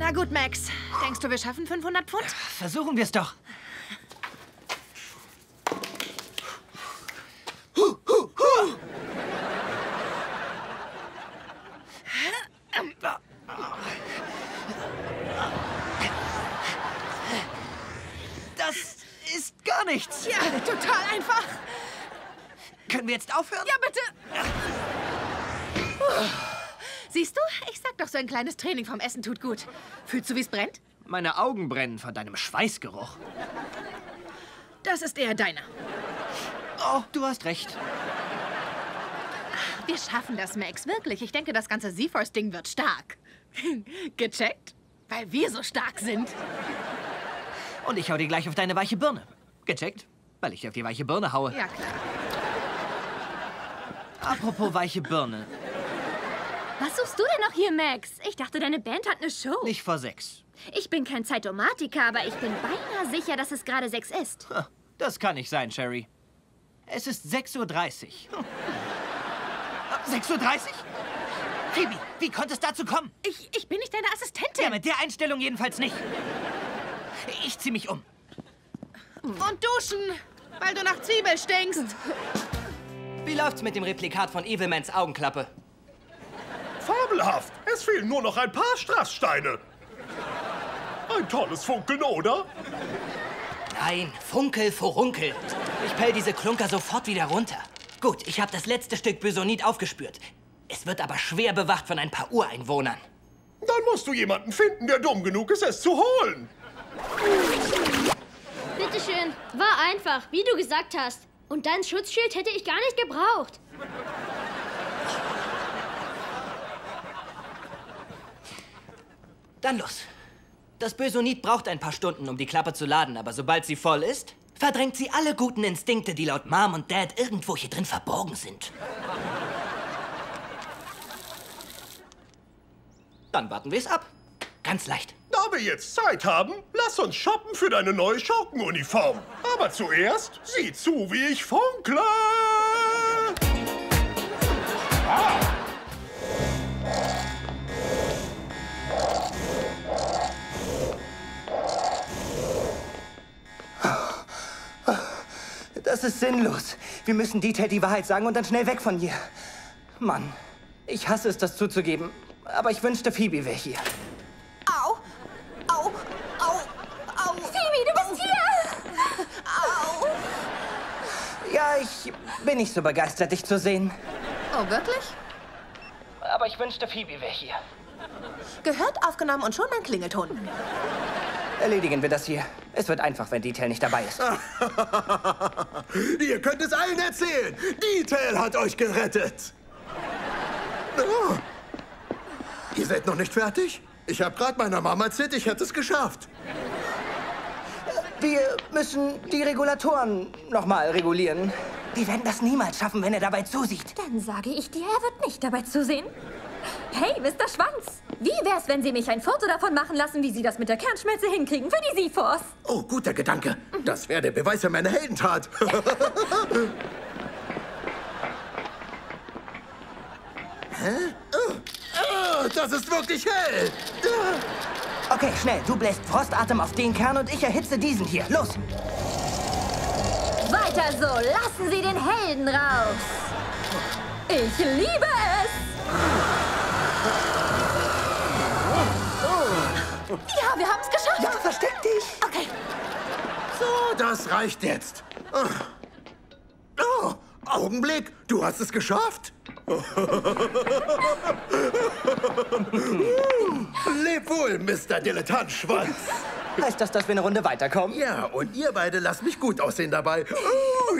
Na gut, Max. Denkst du, wir schaffen 500 Pfund? Versuchen wir es doch. Das ist gar nichts. Ja, total einfach. Können wir jetzt aufhören? Ja, bitte. Siehst du? Ich sag doch, so ein kleines Training vom Essen tut gut. Fühlst du, wie es brennt? Meine Augen brennen von deinem Schweißgeruch. Das ist eher deiner. Oh, du hast recht. Wir schaffen das, Max. Wirklich. Ich denke, das ganze Seaforce-Ding wird stark. Gecheckt? Weil wir so stark sind. Und ich hau dir gleich auf deine weiche Birne. Gecheckt? Weil ich dir auf die weiche Birne haue. Ja, klar. Apropos weiche Birne. Was suchst du denn noch hier, Max? Ich dachte, deine Band hat eine Show. Nicht vor 6. Ich bin kein Zeitomatiker, aber ich bin beinahe sicher, dass es gerade 6 ist. Das kann nicht sein, Sherry. Es ist 6:30 Uhr. 6:30 Uhr? Phoebe, wie konnte es dazu kommen? Ich bin nicht deine Assistentin. Ja, mit der Einstellung jedenfalls nicht. Ich zieh mich um. Und duschen, weil du nach Zwiebel stinkst. Wie läuft's mit dem Replikat von Evilmans Augenklappe? Fabelhaft! Es fehlen nur noch ein paar Strasssteine. Ein tolles Funkeln, oder? Nein, Funkel Furunkel. Ich pell diese Klunker sofort wieder runter. Gut, ich habe das letzte Stück Bisonit aufgespürt. Es wird aber schwer bewacht von ein paar Ureinwohnern. Dann musst du jemanden finden, der dumm genug ist, es zu holen. Bitteschön. War einfach, wie du gesagt hast. Und dein Schutzschild hätte ich gar nicht gebraucht. Dann los. Das Bisonit braucht ein paar Stunden, um die Klappe zu laden, aber sobald sie voll ist, verdrängt sie alle guten Instinkte, die laut Mom und Dad irgendwo hier drin verborgen sind. Dann warten wir es ab. Ganz leicht. Da wir jetzt Zeit haben, lass uns shoppen für deine neue Schurkenuniform. Aber zuerst sieh zu, wie ich funkle! Ah. Das ist sinnlos. Wir müssen Dieter die Wahrheit sagen und dann schnell weg von hier. Mann, ich hasse es, das zuzugeben. Aber ich wünschte, Phoebe wäre hier. Au! Au! Au! Au! Phoebe, du bist hier! Au! Ja, ich bin nicht so begeistert, dich zu sehen. Oh, wirklich? Aber ich wünschte, Phoebe wäre hier. Gehört, aufgenommen und schon mein Klingelton. Erledigen wir das hier. Es wird einfach, wenn Dieter nicht dabei ist. Ihr könnt es allen erzählen. Dieter hat euch gerettet. Oh. Ihr seid noch nicht fertig? Ich habe gerade meiner Mama erzählt, ich hätte es geschafft. Wir müssen die Regulatoren noch mal regulieren. Die werden das niemals schaffen, wenn er dabei zusieht. Dann sage ich dir, er wird nicht dabei zusehen. Hey, Mr. Schwanz! Wie wär's, wenn Sie mich ein Foto davon machen lassen, wie Sie das mit der Kernschmelze hinkriegen für die Seaforce? Oh, guter Gedanke. Das wäre der Beweis für meine Heldentat. Hä? Oh. Oh, das ist wirklich hell! Okay, schnell. Du bläst Frostatem auf den Kern und ich erhitze diesen hier. Los! Weiter so. Lassen Sie den Helden raus. Ich liebe es! Ja, wir haben's geschafft. Ja, versteck dich. Okay. So, das reicht jetzt. Oh, Augenblick, du hast es geschafft. Leb wohl, Mr. Dilettantschwanz. Heißt das, dass wir eine Runde weiterkommen? Ja, und ihr beide lasst mich gut aussehen dabei.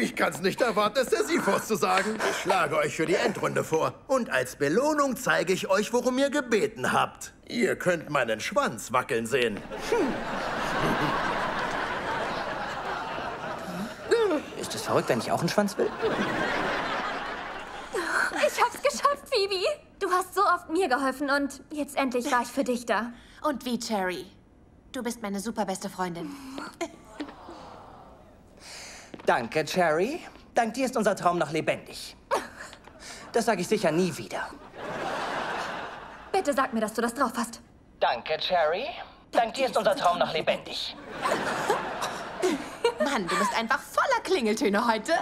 Ich kann's nicht erwarten, es der Seaforce zu sagen. Ich schlage euch für die Endrunde vor. Und als Belohnung zeige ich euch, worum ihr gebeten habt. Ihr könnt meinen Schwanz wackeln sehen. Ist es verrückt, wenn ich auch einen Schwanz will? Ich hab's geschafft, Phoebe. Du hast so oft mir geholfen und jetzt endlich war ich für dich da. Und wie, Cherry? Du bist meine superbeste Freundin. Danke, Cherry. Dank dir ist unser Traum noch lebendig. Das sage ich sicher nie wieder. Bitte sag mir, dass du das drauf hast. Danke, Cherry. Dank dir ist unser Traum noch lebendig. Mann, du bist einfach voller Klingeltöne heute.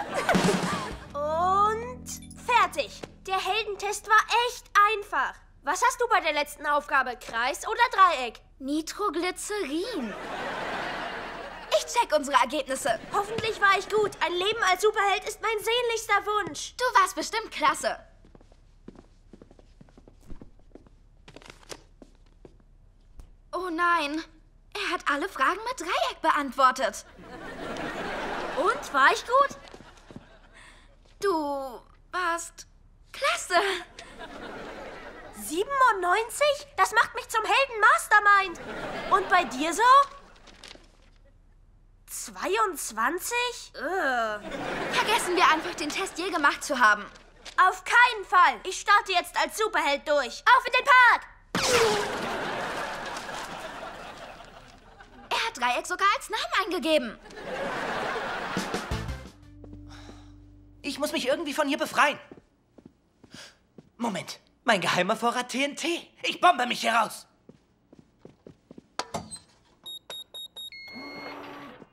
Und fertig. Der Heldentest war echt einfach. Was hast du bei der letzten Aufgabe? Kreis oder Dreieck? Nitroglycerin. Ich check unsere Ergebnisse. Hoffentlich war ich gut. Ein Leben als Superheld ist mein sehnlichster Wunsch. Du warst bestimmt klasse. Oh nein. Er hat alle Fragen mit Dreieck beantwortet. Und, war ich gut? Du warst klasse. 97? Das macht mich zum Helden-Mastermind. Und bei dir so? 22? Vergessen wir einfach, den Test je gemacht zu haben. Auf keinen Fall. Ich starte jetzt als Superheld durch. Auf in den Park! Er hat Dreieck sogar als Namen eingegeben. Ich muss mich irgendwie von hier befreien. Moment, mein geheimer Vorrat TNT. Ich bombe mich hier raus.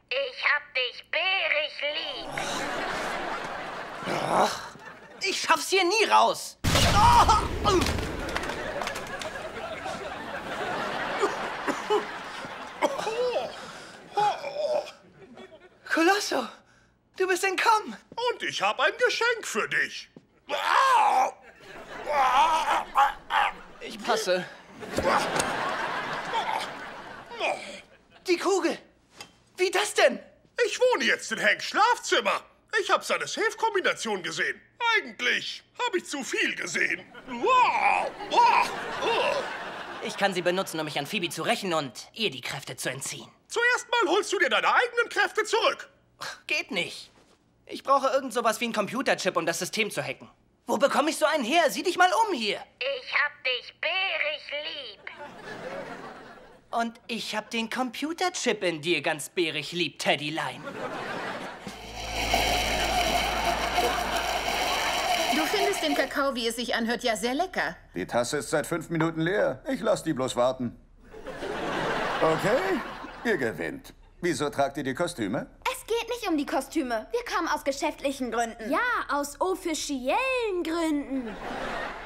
Ich hab dich bärig lieb. Oh, ich schaff's hier nie raus. Oh. Colosso, du bist entkommen. Und ich habe ein Geschenk für dich. Ich passe. Die Kugel. Wie das denn? Ich wohne jetzt in Hanks Schlafzimmer. Ich habe seine Safe-Kombination gesehen. Eigentlich habe ich zu viel gesehen. Ich kann sie benutzen, um mich an Phoebe zu rächen und ihr die Kräfte zu entziehen. Zuerst mal holst du dir deine eigenen Kräfte zurück. Geht nicht. Ich brauche irgend sowas wie einen Computerchip, um das System zu hacken. Wo bekomme ich so einen her? Sieh dich mal um hier. Ich hab dich bärig lieb. Und ich hab den Computerchip in dir ganz bärig lieb, Teddylein. Du findest den Kakao, wie es sich anhört, ja sehr lecker. Die Tasse ist seit 5 Minuten leer. Ich lass die bloß warten. Okay, ihr gewinnt. Wieso tragt ihr die Kostüme? Es geht nicht um die Kostüme. Wir kamen aus geschäftlichen Gründen. Ja, aus offiziellen Gründen.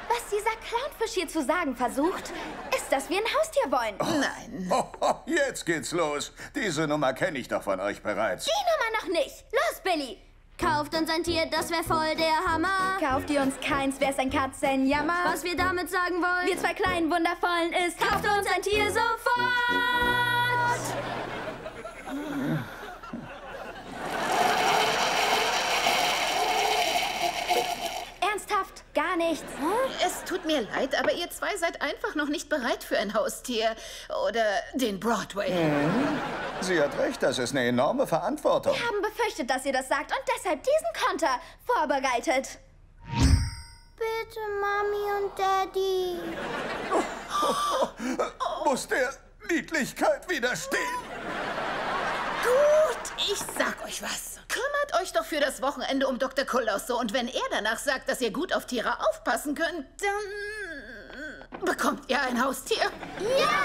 Was dieser Clownfisch hier zu sagen versucht, ist, dass wir ein Haustier wollen. Oh. Nein. Oh, jetzt geht's los. Diese Nummer kenne ich doch von euch bereits. Die Nummer noch nicht. Los, Billy. Kauft uns ein Tier, das wär voll der Hammer. Kauft ihr uns keins, wär's ein Katzenjammer. Was wir damit sagen wollen, wir zwei kleinen Wundervollen, ist, kauft uns ein Tier sofort. Ernsthaft? Gar nichts. Es tut mir leid, aber ihr zwei seid einfach noch nicht bereit für ein Haustier oder den Broadway. Sie hat recht, das ist eine enorme Verantwortung. Wir haben befürchtet, dass ihr das sagt und deshalb diesen Konter vorbereitet. Bitte, Mami und Daddy. Muss der Niedlichkeit widerstehen. Gut, ich sag euch was. Kümmert euch doch für das Wochenende um Dr. Colosso. Und wenn er danach sagt, dass ihr gut auf Tiere aufpassen könnt, dann bekommt ihr ein Haustier. Ja!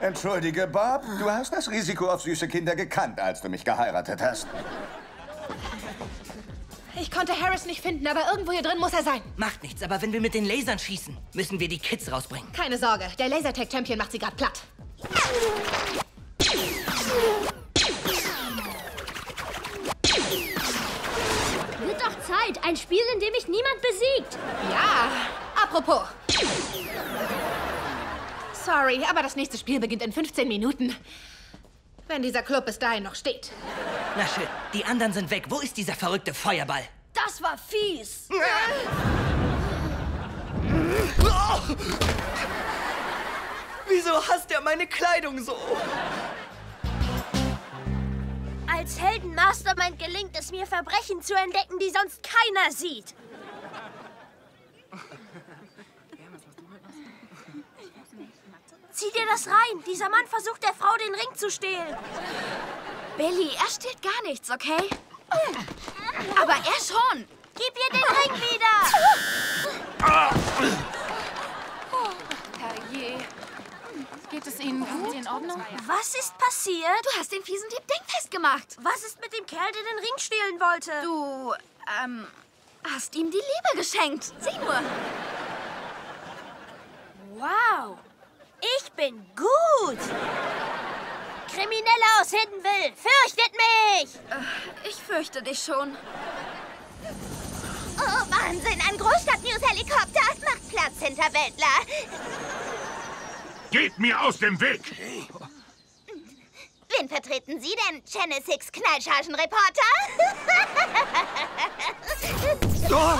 Entschuldige, Bob, du hast das Risiko auf süße Kinder gekannt, als du mich geheiratet hast. Ich konnte Harris nicht finden, aber irgendwo hier drin muss er sein. Macht nichts, aber wenn wir mit den Lasern schießen, müssen wir die Kids rausbringen. Keine Sorge, der Lasertag-Champion macht sie gerade platt. Wird doch Zeit. Ein Spiel, in dem mich niemand besiegt. Ja. Apropos. Sorry, aber das nächste Spiel beginnt in 15 Minuten. Wenn dieser Club bis dahin noch steht. Na schön. Die anderen sind weg. Wo ist dieser verrückte Feuerball? Das war fies. Oh! Wieso hasst er meine Kleidung so? Als Helden-Mastermind gelingt es mir, Verbrechen zu entdecken, die sonst keiner sieht. Zieh dir das rein. Dieser Mann versucht, der Frau den Ring zu stehlen. Billy, er stiehlt gar nichts, okay? Aber er schon. Gib ihr den Ring wieder. Oh, herrje. Geht's Ihnen gut? In Ordnung? Was ist passiert? Du hast den fiesen Dieb dingfest gemacht. Was ist mit dem Kerl, der den Ring stehlen wollte? Du, hast ihm die Liebe geschenkt. Sieh nur. Wow. Ich bin gut. Kriminelle aus Hiddenville, fürchtet mich! Ich fürchte dich schon. Oh, Wahnsinn! Ein Großstadt-News-Helikopter macht Platz hinter Weltler. Geht mir aus dem Weg! Wen vertreten Sie denn, Channel 6 Knallchargen-Reporter? Oh.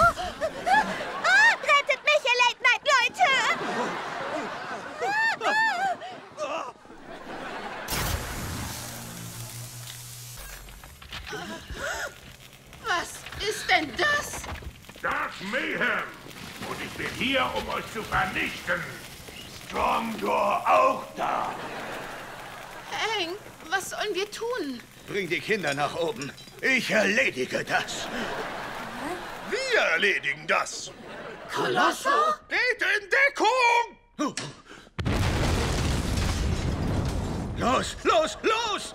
Oh, rettet mich, ihr Late-Night-Leute! Was ist denn das? Dark Mayhem! Und ich bin hier, um euch zu vernichten. Strongdoor auch da. Hank, was sollen wir tun? Bring die Kinder nach oben. Ich erledige das. Wir erledigen das. Colosso? Geht in Deckung! Los, los, los!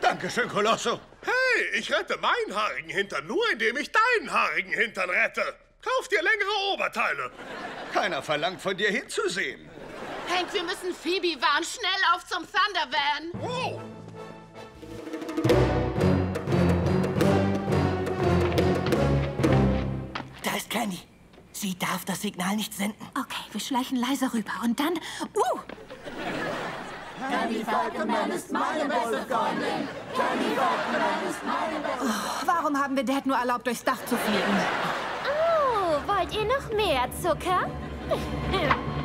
Dankeschön, Colosso. Hey, ich rette meinen haarigen Hintern nur, indem ich deinen haarigen Hintern rette. Kauf dir längere Oberteile. Keiner verlangt von dir hinzusehen. Hank, wir müssen Phoebe warnen. Schnell auf zum Thunder-Van. Oh. Da ist Candy. Sie darf das Signal nicht senden. Okay, wir schleichen leise rüber und dann... Candy, Falcon Man ist meine beste Freundin. Candy, Falcon Man ist meine beste Freundin. Warum haben wir Dad nur erlaubt, durchs Dach zu fliegen? Oh, wollt ihr noch mehr Zucker?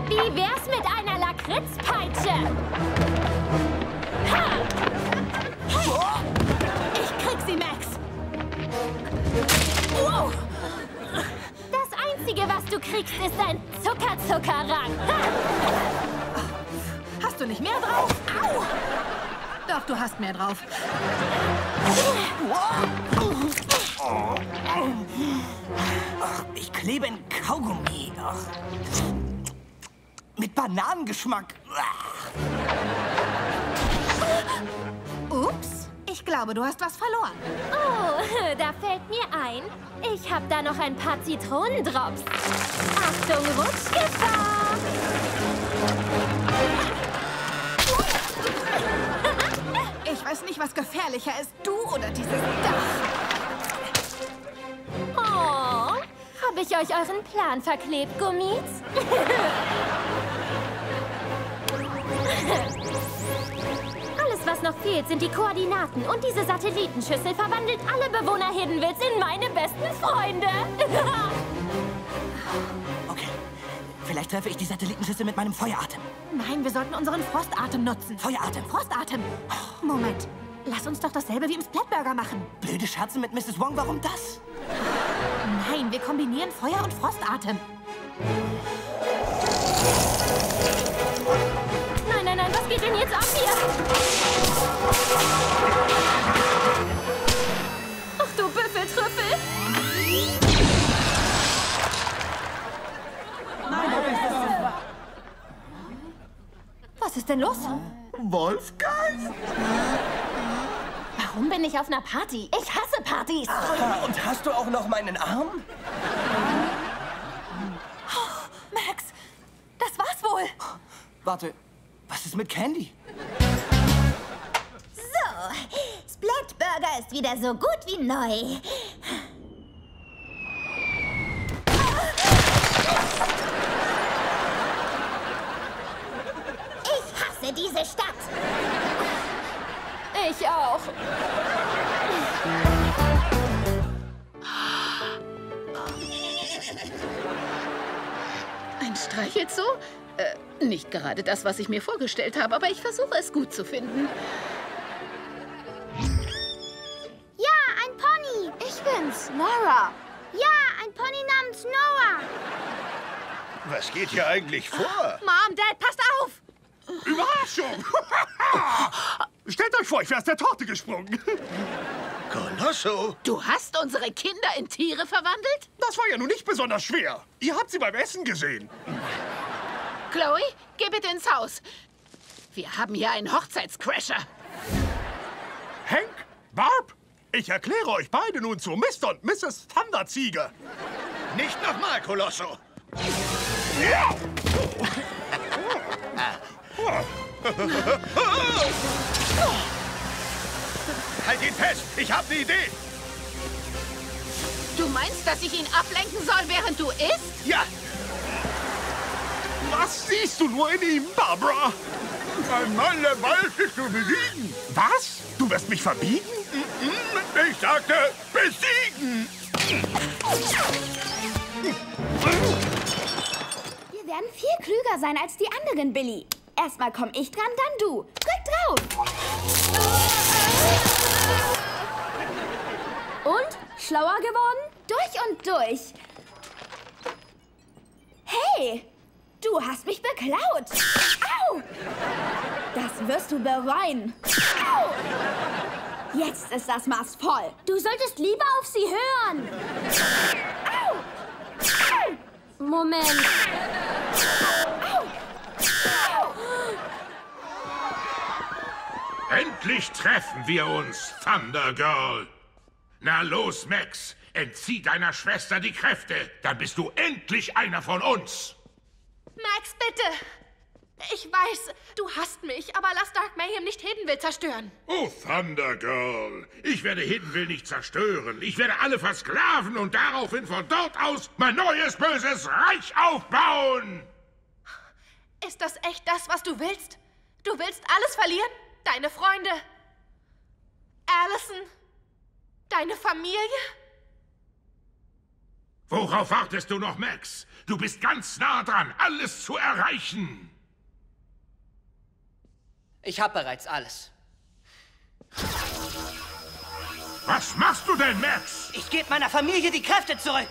Wie wär's mit einer Lakritzpeitsche? Ha! Hey! Ich krieg sie, Max. Wow! Das Einzige, was du kriegst, ist ein Zucker-Zucker-Rang. Hast du nicht mehr drauf? Au! Doch, du hast mehr drauf. Ich klebe in Kaugummi. Mit Bananengeschmack. Ups, ich glaube, du hast was verloren. Oh, da fällt mir ein. Ich habe da noch ein paar Zitronendrops. Achtung, Rutschgefahr! Ich weiß nicht, was gefährlicher ist, du oder dieses Dach. Oh, hab ich euch euren Plan verklebt, Gummis? Alles, was noch fehlt, sind die Koordinaten. Und diese Satellitenschüssel verwandelt alle Bewohner Hiddenvilles in meine besten Freunde. Okay, vielleicht treffe ich die Satellitenschüssel mit meinem Feueratem. Nein, wir sollten unseren Frostatem nutzen. Feueratem. Frostatem. Oh. Moment, lass uns doch dasselbe wie im Splatburger machen. Blöde Scherze mit Mrs. Wong, warum das? Nein, wir kombinieren Feuer und Frostatem. Nein, nein, nein, was geht denn jetzt ab hier? Ach du Büffeltrüffel! Was ist denn los? Wolfgeist? Warum bin ich auf einer Party? Ich hasse Partys. Aha. Und hast du auch noch meinen Arm? Oh, Max, das war's wohl. Warte, was ist mit Candy? So, Splatburger ist wieder so gut wie neu. Diese Stadt. Ich auch. Ein Streichelzoo? Nicht gerade das, was ich mir vorgestellt habe, aber ich versuche es gut zu finden. Ja, ein Pony. Ich bin's, Nora. Ja, ein Pony namens Noah. Was geht hier eigentlich vor? Mom, Dad, passt auf! Überraschung! Stellt euch vor, ich wäre aus der Torte gesprungen. Colosso! Du hast unsere Kinder in Tiere verwandelt? Das war ja nun nicht besonders schwer. Ihr habt sie beim Essen gesehen. Chloe, geh bitte ins Haus. Wir haben hier einen Hochzeitscrasher. Hank, Barb, ich erkläre euch beide nun zu Mr. und Mrs. Thunderziege. Nicht nochmal, Colosso. Ja! Halt ihn fest! Ich habe eine Idee! Du meinst, dass ich ihn ablenken soll, während du isst? Ja! Was siehst du nur in ihm, Barbara? Mein Mann, der Wald ist zu besiegen! Was? Du wirst mich verbiegen? Ich sagte, besiegen! Wir werden viel klüger sein als die anderen, Billy. Erstmal komm ich dran, dann du. Drück drauf! Und? Schlauer geworden? Durch und durch. Hey! Du hast mich beklaut! Au! Das wirst du bereuen! Au! Jetzt ist das Maß voll! Du solltest lieber auf sie hören! Au! Au! Moment! Au! Au! Endlich treffen wir uns, Thundergirl! Na los, Max! Entzieh deiner Schwester die Kräfte! Dann bist du endlich einer von uns! Max, bitte! Ich weiß, du hasst mich, aber lass Dark Mayhem nicht Hiddenville zerstören. Oh, Thundergirl! Ich werde Hiddenville nicht zerstören. Ich werde alle versklaven und daraufhin von dort aus mein neues böses Reich aufbauen! Ist das echt das, was du willst? Du willst alles verlieren? Deine Freunde? Allison? Deine Familie? Worauf wartest du noch, Max? Du bist ganz nah dran, alles zu erreichen. Ich habe bereits alles. Was machst du denn, Max? Ich gebe meiner Familie die Kräfte zurück.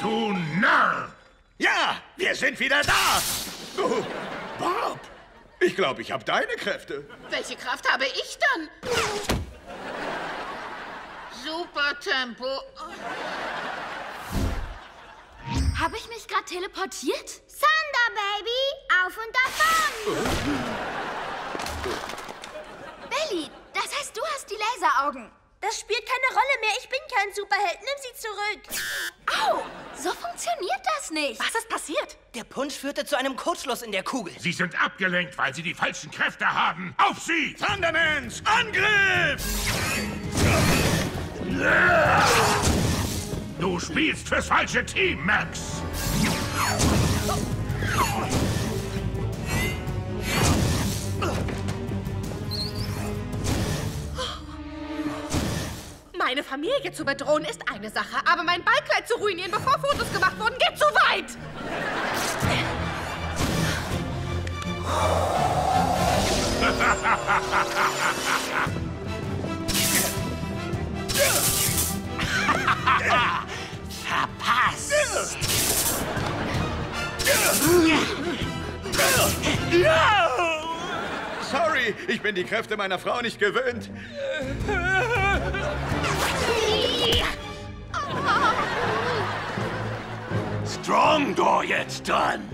Du Narr! Ja, wir sind wieder da! Oh, Bob, ich glaube, ich habe deine Kräfte. Welche Kraft habe ich dann? Super Tempo. Habe ich mich gerade teleportiert? Thunder Baby, auf und davon! Billy, das heißt, du hast die Laseraugen. Das spielt keine Rolle mehr. Ich bin kein Superheld. Nimm sie zurück. Au, so funktioniert das nicht. Was ist passiert? Der Punsch führte zu einem Kurzschluss in der Kugel. Sie sind abgelenkt, weil sie die falschen Kräfte haben. Auf sie! Thundermans, Angriff! Du spielst fürs falsche Team, Max! Meine Familie zu bedrohen ist eine Sache, aber mein Ballkleid zu ruinieren, bevor Fotos gemacht wurden, geht zu weit! Verpasst! Sorry, ich bin die Kräfte meiner Frau nicht gewöhnt. Strongdoor jetzt dran!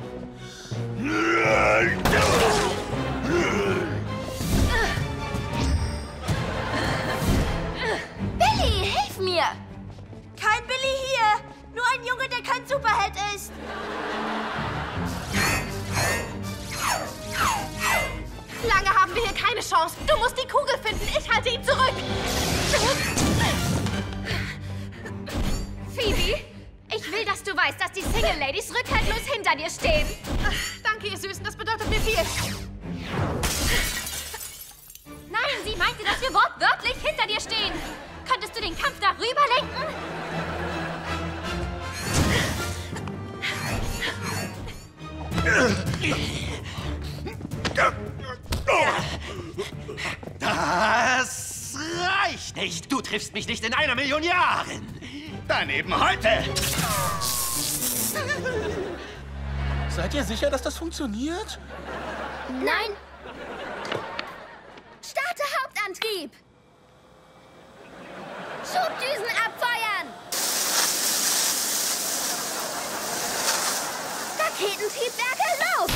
Billy, hilf mir! Kein Billy hier! Nur ein Junge, der kein Superheld ist! Lange haben wir hier keine Chance. Du musst die Kugel finden. Ich halte ihn zurück. Phoebe, ich will, dass du weißt, dass die Single-Ladies rückhaltlos hinter dir stehen. Danke, ihr Süßen. Das bedeutet mir viel. Nein, sie meinte, dass wir wortwörtlich hinter dir stehen. Könntest du den Kampf darüber lenken? Das reicht nicht. Du triffst mich nicht in 1 Million Jahren. Dann eben heute. Seid ihr sicher, dass das funktioniert? Nein. Starte Hauptantrieb. Schubdüsen abfeuern! Da Raketentriebwerke los!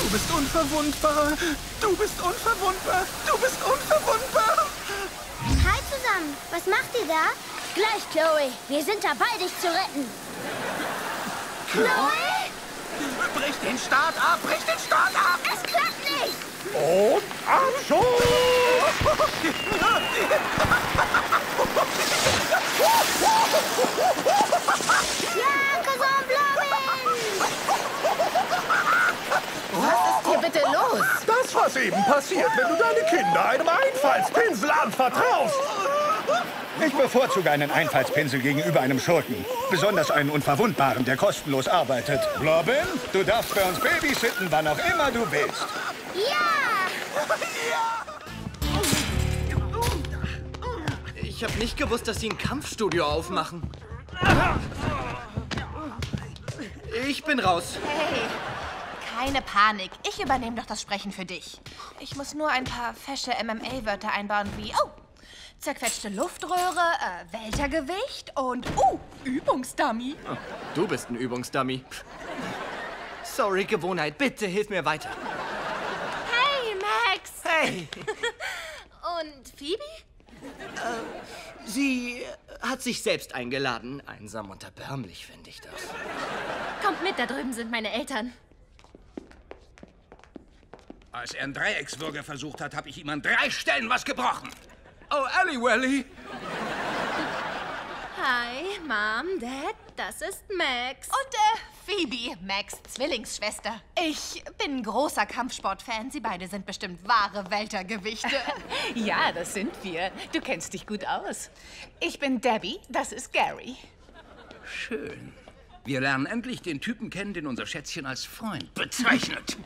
Du bist unverwundbar! Du bist unverwundbar! Du bist unverwundbar! Hi zusammen! Was macht ihr da? Gleich, Chloe! Wir sind dabei, dich zu retten! Chloe? Brich den Start ab! Brich den Start ab! Es klappt nicht! Und Abschuss! Ja, was ist hier bitte los? Das, was eben passiert, wenn du deine Kinder einem Einfallspinsel anvertraust. Ich bevorzuge einen Einfallspinsel gegenüber einem Schurken. Besonders einen Unverwundbaren, der kostenlos arbeitet. Robin, du darfst bei uns babysitten, wann auch immer du willst. Ja! Ich habe nicht gewusst, dass sie ein Kampfstudio aufmachen. Ich bin raus. Hey, keine Panik. Ich übernehme doch das Sprechen für dich. Ich muss nur ein paar fesche MMA-Wörter einbauen wie... Oh! Zerquetschte Luftröhre, Weltergewicht und... Übungsdummy. Du bist ein Übungsdummy. Sorry, Gewohnheit. Bitte hilf mir weiter. Hey, Max. Hey. Und Phoebe? Sie hat sich selbst eingeladen. Einsam und erbärmlich finde ich das. Kommt mit, da drüben sind meine Eltern. Als er einen Dreiecksbürger versucht hat, habe ich ihm an 3 Stellen was gebrochen. Oh, Allywelly! Hi, Mom, Dad, das ist Max. Und Phoebe, Max' Zwillingsschwester. Ich bin großer Kampfsportfan. Sie beide sind bestimmt wahre Weltergewichte. Ja, das sind wir. Du kennst dich gut aus. Ich bin Debbie, das ist Gary. Schön. Wir lernen endlich den Typen kennen, den unser Schätzchen als Freund bezeichnet.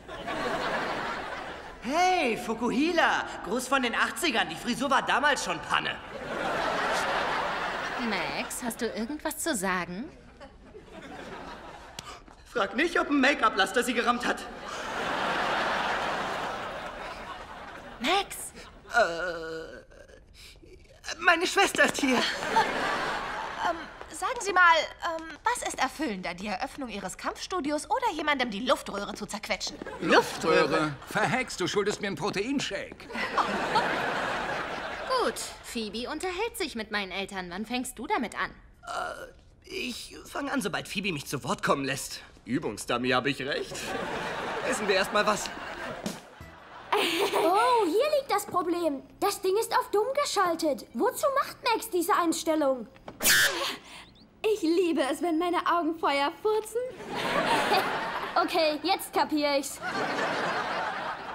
Hey, Fukuhila, Gruß von den 80ern. Die Frisur war damals schon Panne. Max, hast du irgendwas zu sagen? Frag nicht, ob ein Make-up-Laster sie gerammt hat. Max? Meine Schwester ist hier. Sagen Sie mal, was ist erfüllender, die Eröffnung Ihres Kampfstudios oder jemandem die Luftröhre zu zerquetschen? Luftröhre? Verhext, du schuldest mir einen Proteinshake. Oh. Gut, Phoebe unterhält sich mit meinen Eltern. Wann fängst du damit an? Ich fange an, sobald Phoebe mich zu Wort kommen lässt. Übungsdummy, habe ich recht? Essen wir erstmal was. Oh, hier liegt das Problem. Das Ding ist auf dumm geschaltet. Wozu macht Max diese Einstellung? Ich liebe es, wenn meine Augen Feuer furzen. Okay, jetzt kapier ich's.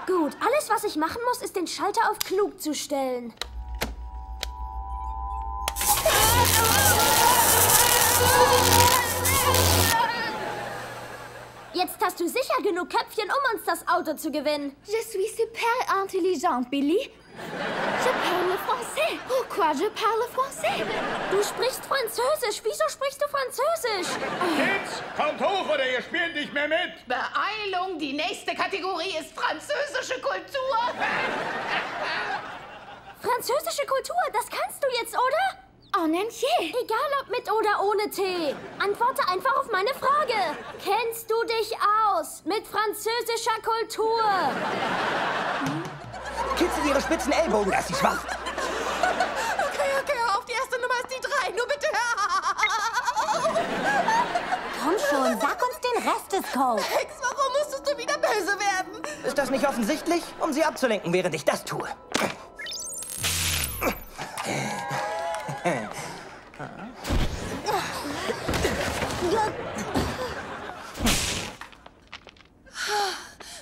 Gut, alles, was ich machen muss, ist den Schalter auf klug zu stellen. Jetzt hast du sicher genug Köpfchen, um uns das Auto zu gewinnen. Je suis super intelligent, Billy. Je parle français. Pourquoi je parle français? Du sprichst Französisch. Wieso sprichst du Französisch? Kids, kommt hoch oder ihr spielt nicht mehr mit. Beeilung, die nächste Kategorie ist französische Kultur. Französische Kultur, das kannst du jetzt, oder? En entier. Egal ob mit oder ohne T. Antworte einfach auf meine Frage. Kennst du dich aus mit französischer Kultur? Kitzel ihre spitzen Ellbogen, das ist schwach. Okay, hör auf. Die erste Nummer ist die 3. Nur bitte hör auf. Komm schon, sag uns den Rest des Codes. Max, warum musstest du wieder böse werden? Ist das nicht offensichtlich? Um sie abzulenken, während ich das tue.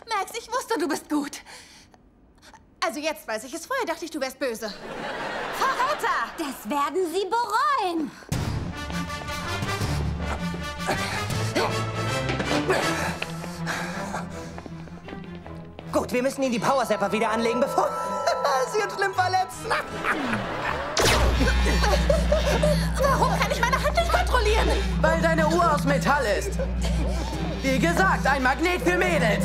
Max, ich wusste, du bist gut. Also jetzt weiß ich es. Vorher dachte ich, du wärst böse. Verräter! Das werden sie bereuen. Gut, wir müssen ihn die Power-Zapper wieder anlegen, bevor sie uns schlimm verletzen. Warum kann ich meine Hand nicht kontrollieren? Weil deine Uhr aus Metall ist. Wie gesagt, ein Magnet für Mädels.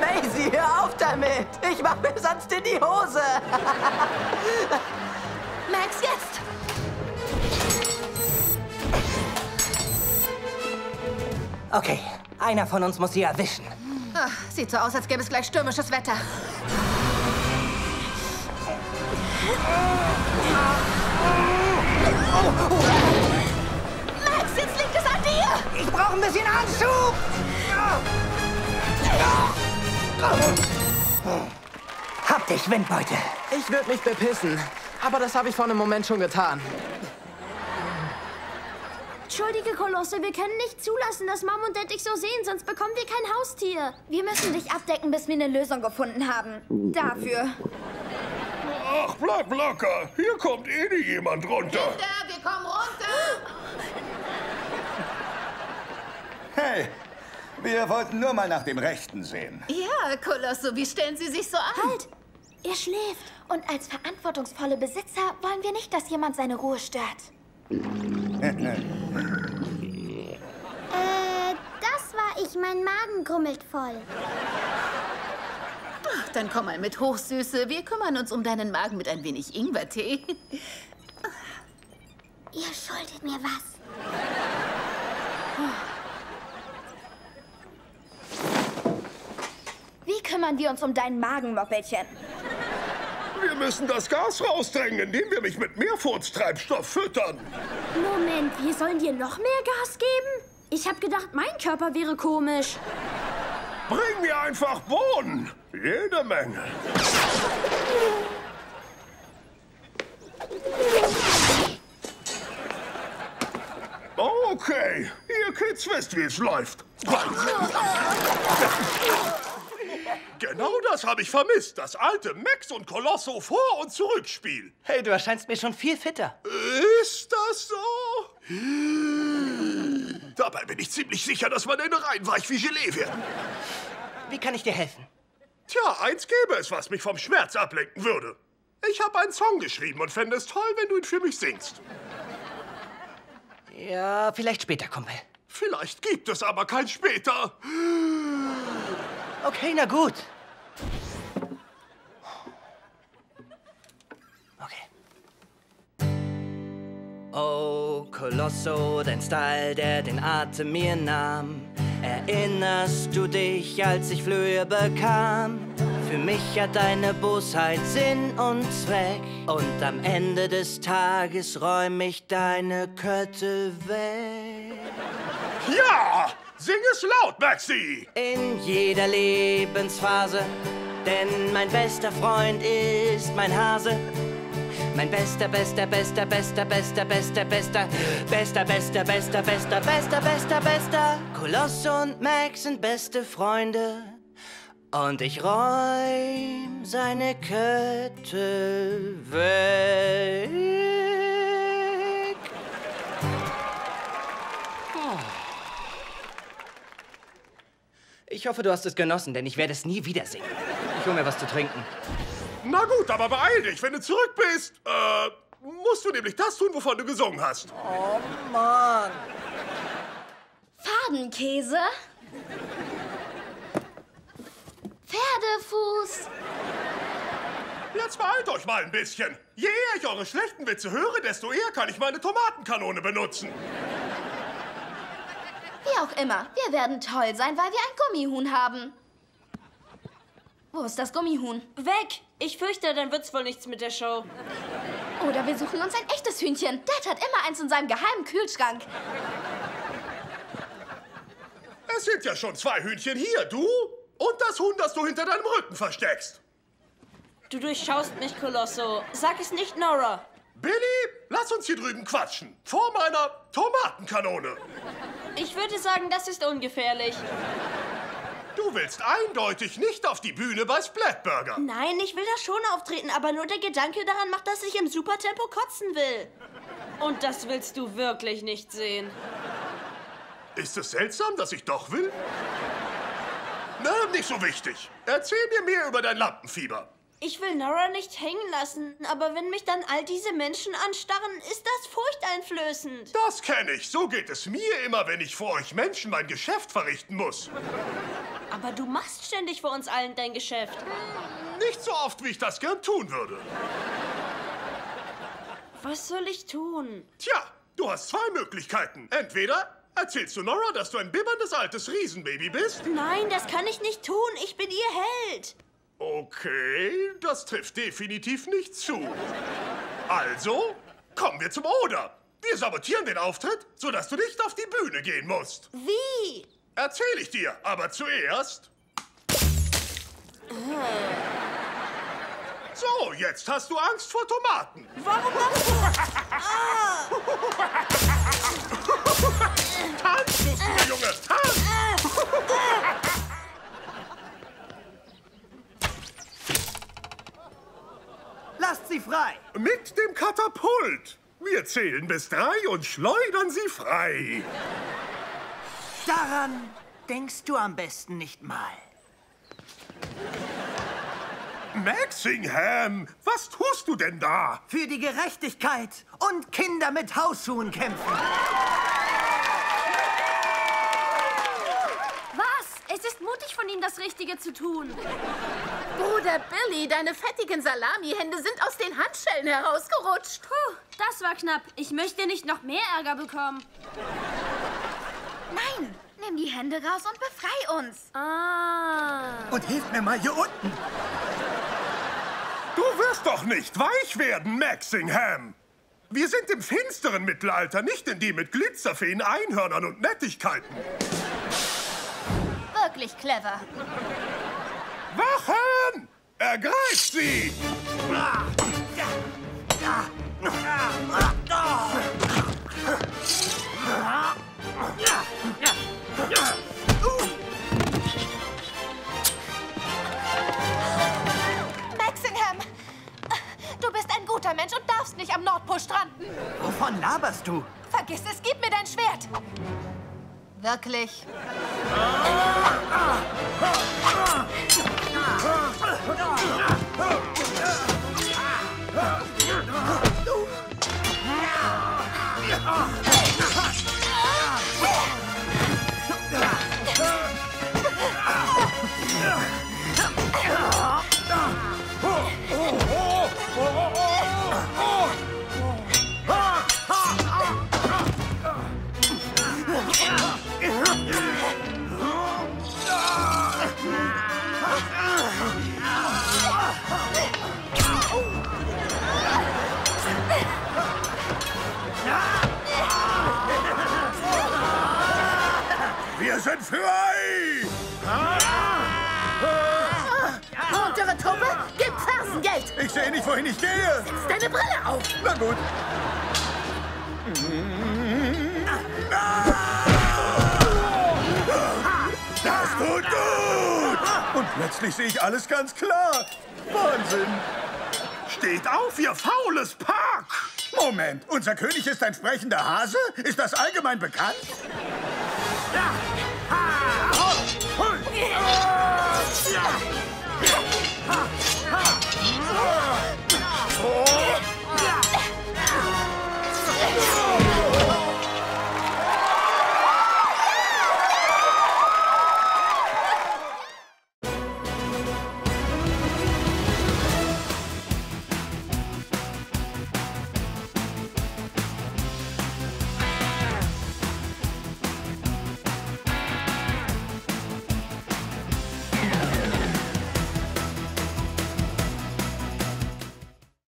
Maisie, hör auf damit. Ich mach mir sonst in die Hose. Max, jetzt. Okay, einer von uns muss sie erwischen. Ach, sieht so aus, als gäbe es gleich stürmisches Wetter. Max, jetzt liegt es an dir! Ich brauche ein bisschen Anschub! Hab dich, Windbeute! Ich würde mich bepissen, aber das habe ich vor einem Moment schon getan. Entschuldige, Colosso, wir können nicht zulassen, dass Mom und Dad dich so sehen, sonst bekommen wir kein Haustier. Wir müssen dich abdecken, bis wir eine Lösung gefunden haben. Dafür. Ach, bleib locker. Hier kommt eh nie jemand runter. Kinder, wir kommen runter. Hey, wir wollten nur mal nach dem Rechten sehen. Ja, Colosso, wie stellen Sie sich so an? Halt, ihr schläft. Und als verantwortungsvolle Besitzer wollen wir nicht, dass jemand seine Ruhe stört. Das war ich. Mein Magen grummelt voll. Ach, dann komm mal mit hoch, Süße. Wir kümmern uns um deinen Magen mit ein wenig Ingwertee. Ihr schuldet mir was. Wie kümmern wir uns um deinen Magen, Moppelchen? Wir müssen das Gas rausdrängen, indem wir mich mit Meerfurztreibstoff füttern. Moment, wir sollen dir noch mehr Gas geben? Ich hab gedacht, mein Körper wäre komisch. Bring mir einfach Bohnen. Jede Menge. Okay, ihr Kids wisst, wie es läuft. Genau das habe ich vermisst. Das alte Max und Colosso vor- und zurückspiel. Hey, du erscheinst mir schon viel fitter. Ist das so? Dabei bin ich ziemlich sicher, dass meine Innereien weich wie Gelee werden. Wie kann ich dir helfen? Tja, eins gäbe es, was mich vom Schmerz ablenken würde. Ich habe einen Song geschrieben und fände es toll, wenn du ihn für mich singst. Ja, vielleicht später, Kumpel. Vielleicht gibt es aber kein Später. Okay, na gut. Okay. Oh, Colosso, dein Style, der den Atem mir nahm. Erinnerst du dich, als ich Flöhe bekam? Für mich hat deine Bosheit Sinn und Zweck. Und am Ende des Tages räum ich deine Kötte weg. Ja! Sing es laut, Maxi! In jeder Lebensphase, denn mein bester Freund ist mein Hase. Mein bester, bester, bester, bester, bester, bester, bester, bester, bester, bester, bester, bester, bester, bester. Colosso und Max sind beste Freunde und ich räum seine Kötte weg. Ich hoffe, du hast es genossen, denn ich werde es nie wieder singen. Ich hole mir was zu trinken. Na gut, aber beeil dich, wenn du zurück bist. Musst du nämlich das tun, wovon du gesungen hast. Oh, Mann. Fadenkäse. Pferdefuß. Jetzt beeilt euch mal ein bisschen. Je eher ich eure schlechten Witze höre, desto eher kann ich meine Tomatenkanone benutzen. Wie auch immer, wir werden toll sein, weil wir ein Gummihuhn haben. Wo ist das Gummihuhn? Weg! Ich fürchte, dann wird's wohl nichts mit der Show. Oder wir suchen uns ein echtes Hühnchen. Dad hat immer eins in seinem geheimen Kühlschrank. Es sind ja schon zwei Hühnchen hier, du und das Huhn, das du hinter deinem Rücken versteckst. Du durchschaust mich, Colosso. Sag es nicht, Nora. Billy, lass uns hier drüben quatschen. Vor meiner Tomatenkanone. Ich würde sagen, das ist ungefährlich. Du willst eindeutig nicht auf die Bühne bei Splatburger. Nein, ich will da schon auftreten, aber nur der Gedanke daran macht, dass ich im Supertempo kotzen will. Und das willst du wirklich nicht sehen. Ist es seltsam, dass ich doch will? Na, nicht so wichtig. Erzähl mir mehr über dein Lampenfieber. Ich will Nora nicht hängen lassen, aber wenn mich dann all diese Menschen anstarren, ist das furchteinflößend. Das kenne ich. So geht es mir immer, wenn ich vor euch Menschen mein Geschäft verrichten muss. Aber du machst ständig vor uns allen dein Geschäft. Nicht so oft, wie ich das gern tun würde. Was soll ich tun? Tja, du hast zwei Möglichkeiten. Entweder Erzählst du Nora, dass du ein bibberndes altes Riesenbaby bist? Nein, das kann ich nicht tun. Ich bin ihr Held. Okay, das trifft definitiv nicht zu. Also, kommen wir zum Oder. Wir sabotieren den Auftritt, sodass du nicht auf die Bühne gehen musst. Wie? Erzähl ich dir, aber zuerst... So, jetzt hast du Angst vor Tomaten. Warum machst du? Tanz, lustiger Junge, tanz! Lasst sie frei! Mit dem Katapult! Wir zählen bis 3 und schleudern sie frei. Daran denkst du am besten nicht mal. Maxingham, was tust du denn da? Für die Gerechtigkeit und Kinder mit Hausschuhen kämpfen. Was? Es ist mutig von ihm, das Richtige zu tun. Bruder Billy, deine fettigen Salami-Hände sind aus den Handschellen herausgerutscht. Puh, das war knapp. Ich möchte nicht noch mehr Ärger bekommen. Nein, nimm die Hände raus und befrei uns. Ah. Und hilf mir mal hier unten. Du wirst doch nicht weich werden, Maxingham. Wir sind im finsteren Mittelalter, nicht in die mit Glitzerfeen, Einhörnern und Nettigkeiten. Wirklich clever. Wachen! Ergreift sie! Maxingham, du bist ein guter Mensch und darfst nicht am Nordpol stranden. Wovon laberst du? Vergiss es, gib mir dein Schwert. Wirklich? Sind frei! Untere Truppe gibt Fersengeld! Ich sehe nicht, wohin ich gehe! Setz deine Brille auf! Na gut! Das tut gut! Und plötzlich sehe ich alles ganz klar! Wahnsinn! Steht auf, ihr faules Pack! Moment, unser König ist ein sprechender Hase? Ist das allgemein bekannt? Ha!